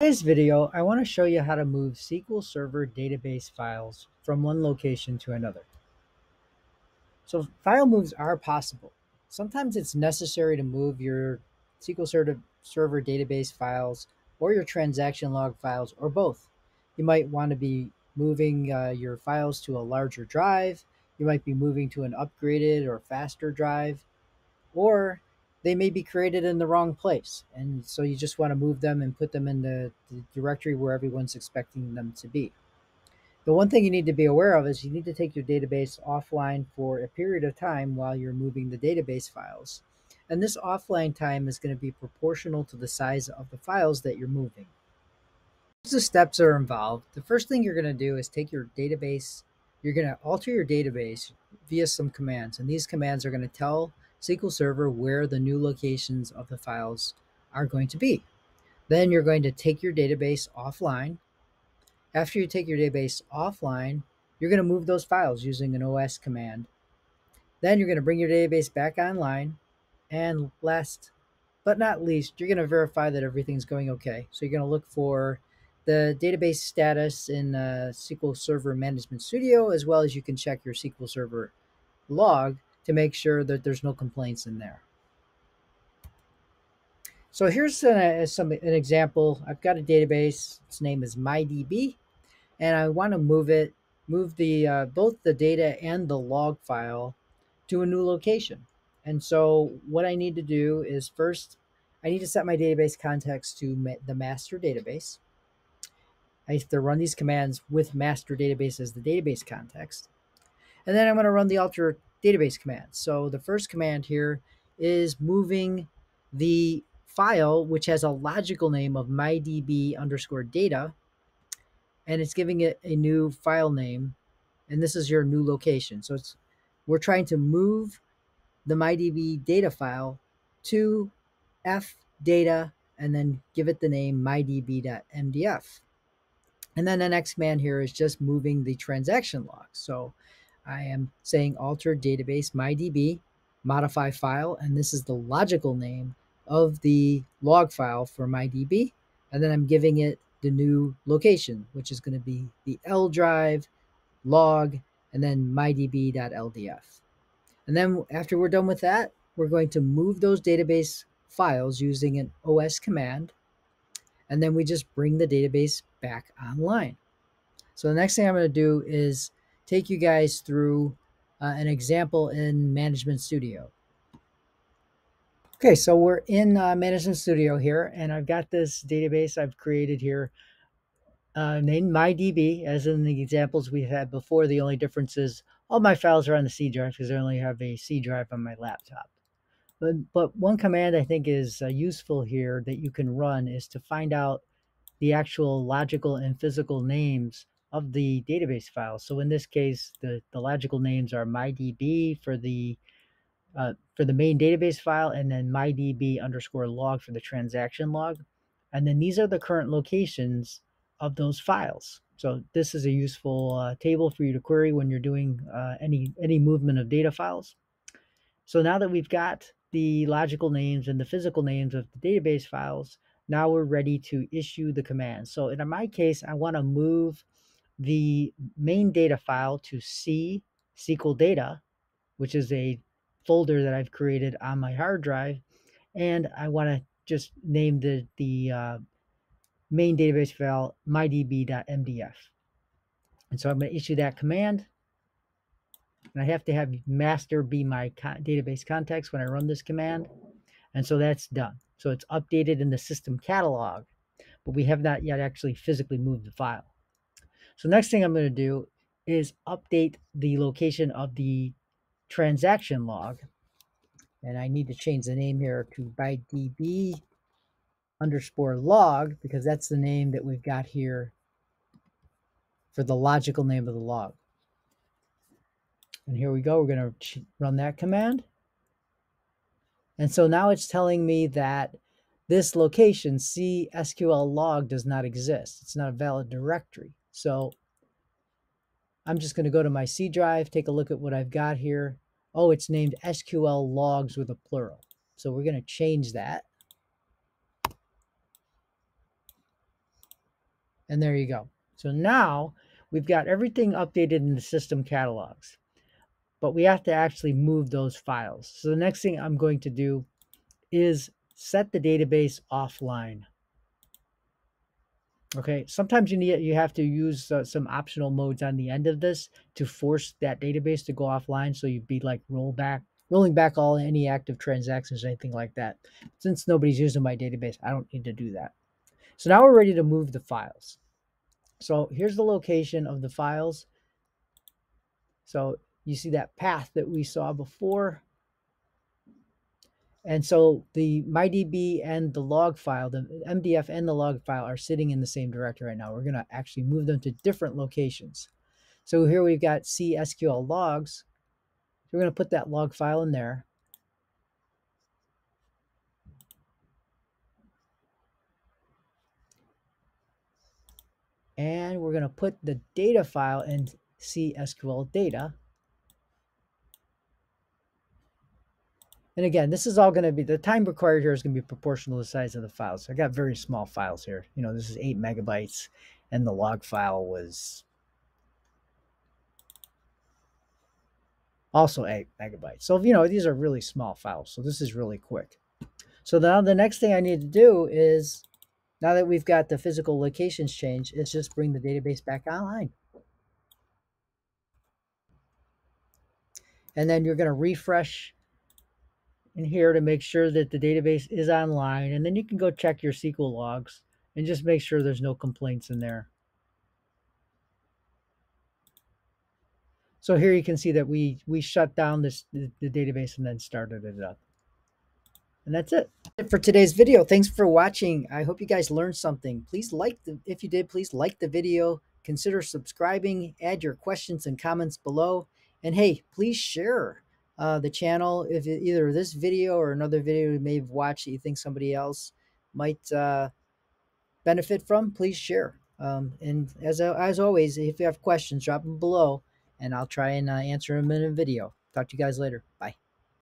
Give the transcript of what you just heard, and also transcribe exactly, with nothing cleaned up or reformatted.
In this video, I want to show you how to move S Q L Server database files from one location to another. So file moves are possible. Sometimes it's necessary to move your S Q L Server database files or your transaction log files or both. You might want to be moving uh, your files to a larger drive. You might be moving to an upgraded or faster drive, or they may be created in the wrong place. And so you just want to move them and put them in the, the directory where everyone's expecting them to be. The one thing you need to be aware of is you need to take your database offline for a period of time while you're moving the database files. And this offline time is going to be proportional to the size of the files that you're moving. Here's the steps that are involved. The first thing you're going to do is take your database, you're going to alter your database via some commands. And these commands are going to tell S Q L Server where the new locations of the files are going to be. Then you're going to take your database offline. After you take your database offline, you're going to move those files using an O S command. Then you're going to bring your database back online. And last but not least, you're going to verify that everything's going okay. So you're going to look for the database status in uh, S Q L Server Management Studio, as well as you can check your S Q L Server log to make sure that there's no complaints in there. So here's an, uh, some, an example. I've got a database. Its name is MyDB, and I want to move it, move the uh, both the data and the log file to a new location. And so what I need to do is first, I need to set my database context to ma the master database. I have to run these commands with master database as the database context, and then I'm going to run the alter database command. So the first command here is moving the file, which has a logical name of mydb underscore data, and it's giving it a new file name, and this is your new location. So it's we're trying to move the mydb data file to f data, and then give it the name mydb dot m d f. And then the next command here is just moving the transaction log. So I am saying alter database mydb, modify file, and this is the logical name of the log file for mydb. And then I'm giving it the new location, which is going to be the L drive, log, and then mydb dot l d f. And then after we're done with that, we're going to move those database files using an O S command. And then we just bring the database back online. So the next thing I'm going to do is take you guys through uh, an example in Management Studio. Okay, so we're in uh, Management Studio here, and I've got this database I've created here uh, named MyDB, as in the examples we had before. The only difference is all my files are on the C drive because I only have a C drive on my laptop. But, but one command I think is uh, useful here that you can run is to find out the actual logical and physical names of the database files. So in this case, the, the logical names are mydb for the uh, for the main database file, and then mydb underscore log for the transaction log. And then these are the current locations of those files. So this is a useful uh, table for you to query when you're doing uh, any any movement of data files. So now that we've got the logical names and the physical names of the database files, now we're ready to issue the command. So in my case, I want to move the main data file to C S Q L data, which is a folder that I've created on my hard drive. And I want to just name the, the uh, main database file mydb dot m d f. And so I'm going to issue that command. And I have to have master be my con- database context when I run this command. And so that's done. So it's updated in the system catalog, but we have not yet actually physically moved the file. So next thing I'm going to do is update the location of the transaction log. And I need to change the name here to mydb underscore log, because that's the name that we've got here for the logical name of the log. And here we go. We're going to run that command. And so now it's telling me that this location, C S Q L log, does not exist. It's not a valid directory. So I'm just going to go to my C drive, take a look at what I've got here. Oh, it's named S Q L logs with a plural. So we're going to change that. And there you go. So now we've got everything updated in the system catalogs, but we have to actually move those files. So the next thing I'm going to do is set the database offline. Okay, sometimes you need you have to use uh, some optional modes on the end of this to force that database to go offline, so you'd be like roll back, rolling back all any active transactions, anything like that. Since nobody's using my database, I don't need to do that. So now we're ready to move the files. So here's the location of the files. So you see that path that we saw before. And so the mydb and the log file, the M D F and the log file are sitting in the same directory right now. We're going to actually move them to different locations. So here we've got C S Q L logs. We're going to put that log file in there. And we're going to put the data file in C S Q L data. And again, this is all going to be, the time required here is going to be proportional to the size of the files. So I got very small files here. You know, this is eight megabytes and the log file was also eight megabytes. So, you know, these are really small files. So this is really quick. So now the next thing I need to do is, now that we've got the physical locations changed, is just bring the database back online. And then you're going to refresh in here to make sure that the database is online, and then you can go check your S Q L logs and just make sure there's no complaints in there. So here you can see that we we shut down this the database and then started it up. And that's it for today's video. Thanks for watching. I hope you guys learned something. Please like the if you did, please like the video, consider subscribing, add your questions and comments below, and hey, please share Uh, the channel. If it, either this video or another video you may have watched that you think somebody else might uh, benefit from, please share. Um, and as, as always, if you have questions, drop them below and I'll try and uh, answer them in a video. Talk to you guys later. Bye.